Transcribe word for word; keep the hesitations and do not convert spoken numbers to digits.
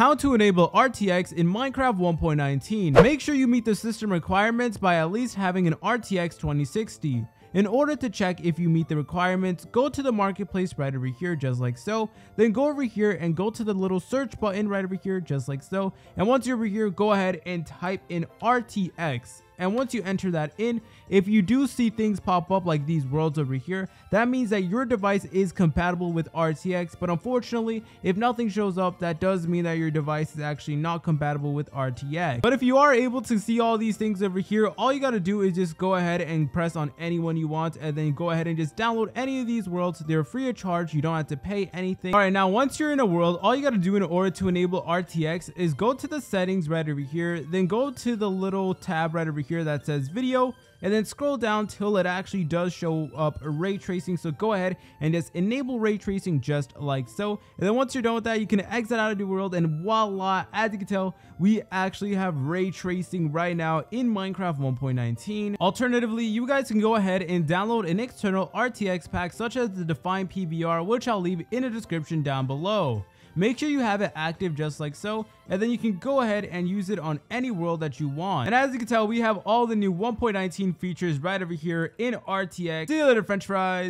How to enable R T X in Minecraft one point nineteen. Make sure you meet the system requirements by at least having an R T X twenty sixty. In order to check if you meet the requirements, go to the marketplace right over here, just like so. Then go over here and go to the little search button right over here, just like so. And once you're over here, go ahead and type in R T X. And once you enter that in, if you do see things pop up like these worlds over here, that means that your device is compatible with R T X. But unfortunately, if nothing shows up, that does mean that your device is actually not compatible with R T X. But if you are able to see all these things over here, all you got to do is just go ahead and press on anyone you want, and then go ahead and just download any of these worlds. They're free of charge. You don't have to pay anything. All right, now once you're in a world, all you got to do in order to enable R T X is go to the settings right over here, then go to the little tab right over here here that says video, and then scroll down till it actually does show up ray tracing. So go ahead and just enable ray tracing, just like so. And then once you're done with that, you can exit out of the world, and voila, as you can tell, we actually have ray tracing right now in Minecraft one point nineteen. Alternatively, you guys can go ahead and download an external R T X pack such as the Define P B R, which I'll leave in the description down below. Make sure you have it active, just like so, and then you can go ahead and use it on any world that you want. And as you can tell, we have all the new one point nineteen features right over here in R T X. See you later, French fries.